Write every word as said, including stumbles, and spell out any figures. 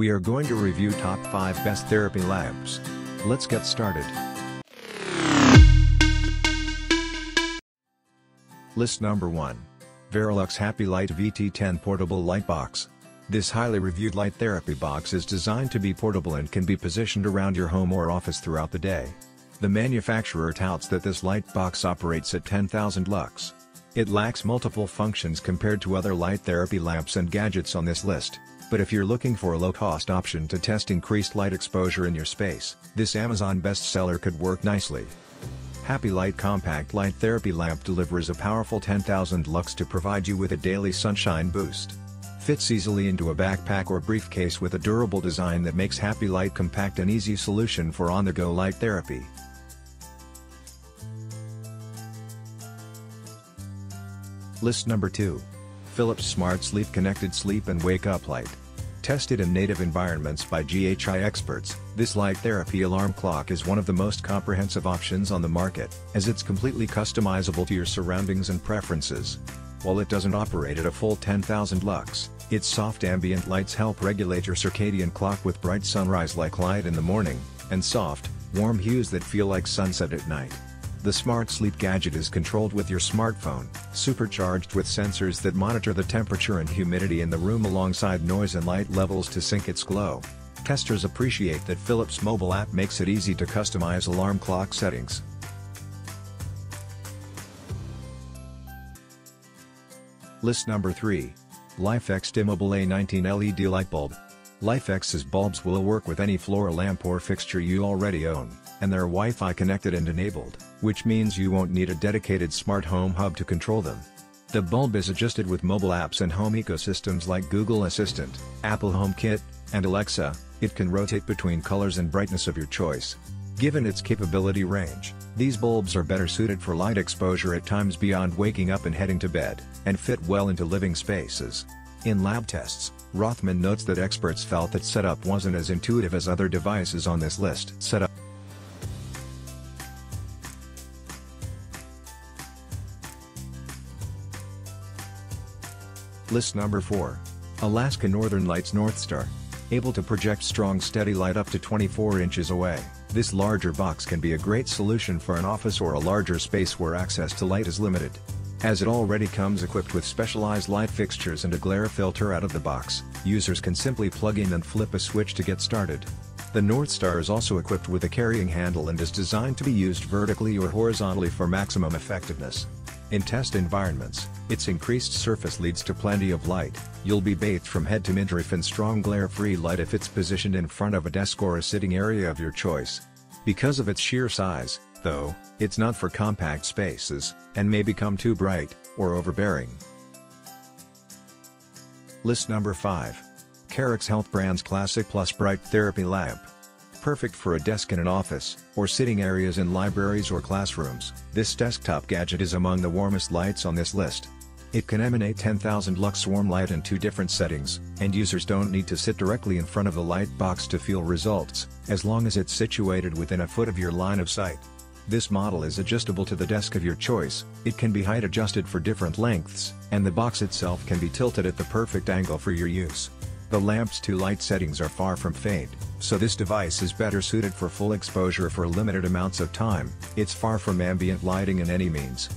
We are going to review top five best therapy lamps. Let's get started. List number one. Verilux Happy Light V T ten Portable Light Box. This highly reviewed light therapy box is designed to be portable and can be positioned around your home or office throughout the day. The manufacturer touts that this light box operates at ten thousand lux. It lacks multiple functions compared to other light therapy lamps and gadgets on this list, but if you're looking for a low-cost option to test increased light exposure in your space, this Amazon bestseller could work nicely. Happy Light Compact Light Therapy Lamp delivers a powerful ten thousand lux to provide you with a daily sunshine boost. Fits easily into a backpack or briefcase with a durable design that makes Happy Light Compact an easy solution for on-the-go light therapy. List number two. Philips Smart Sleep Connected Sleep and Wake Up Light. Tested in native environments by G H I experts, this light therapy alarm clock is one of the most comprehensive options on the market, as it's completely customizable to your surroundings and preferences. While it doesn't operate at a full ten thousand lux, its soft ambient lights help regulate your circadian clock with bright sunrise-like light in the morning, and soft, warm hues that feel like sunset at night. The Smart Sleep gadget is controlled with your smartphone, supercharged with sensors that monitor the temperature and humidity in the room alongside noise and light levels to sync its glow. Testers appreciate that Philips mobile app makes it easy to customize alarm clock settings. List number three. LIFX Dimmable A nineteen L E D Light Bulb. LIFX's bulbs will work with any floor lamp or fixture you already own, and they're Wi-Fi connected and enabled, which means you won't need a dedicated smart home hub to control them. The bulb is adjusted with mobile apps and home ecosystems like Google Assistant, Apple HomeKit, and Alexa. It can rotate between colors and brightness of your choice. Given its capability range, these bulbs are better suited for light exposure at times beyond waking up and heading to bed, and fit well into living spaces. In lab tests, Rothman notes that experts felt that setup wasn't as intuitive as other devices on this list. Setup. List number four. Alaska Northern Lights North Star. Able to project strong steady light up to twenty-four inches away, this larger box can be a great solution for an office or a larger space where access to light is limited. As it already comes equipped with specialized light fixtures and a glare filter out of the box, users can simply plug in and flip a switch to get started. The North Star is also equipped with a carrying handle and is designed to be used vertically or horizontally for maximum effectiveness. In test environments, its increased surface leads to plenty of light. You'll be bathed from head to midriff in strong glare-free light if it's positioned in front of a desk or a sitting area of your choice. Because of its sheer size, though, it's not for compact spaces, and may become too bright, or overbearing. List number five. Carex Health Brands Classic Plus Bright Therapy Lamp. Perfect for a desk in an office, or sitting areas in libraries or classrooms, this desktop gadget is among the warmest lights on this list. It can emanate ten thousand lux warm light in two different settings, and users don't need to sit directly in front of the light box to feel results, as long as it's situated within a foot of your line of sight. This model is adjustable to the desk of your choice, it can be height adjusted for different lengths, and the box itself can be tilted at the perfect angle for your use. The lamp's two light settings are far from faint, so this device is better suited for full exposure for limited amounts of time. It's far from ambient lighting in any means,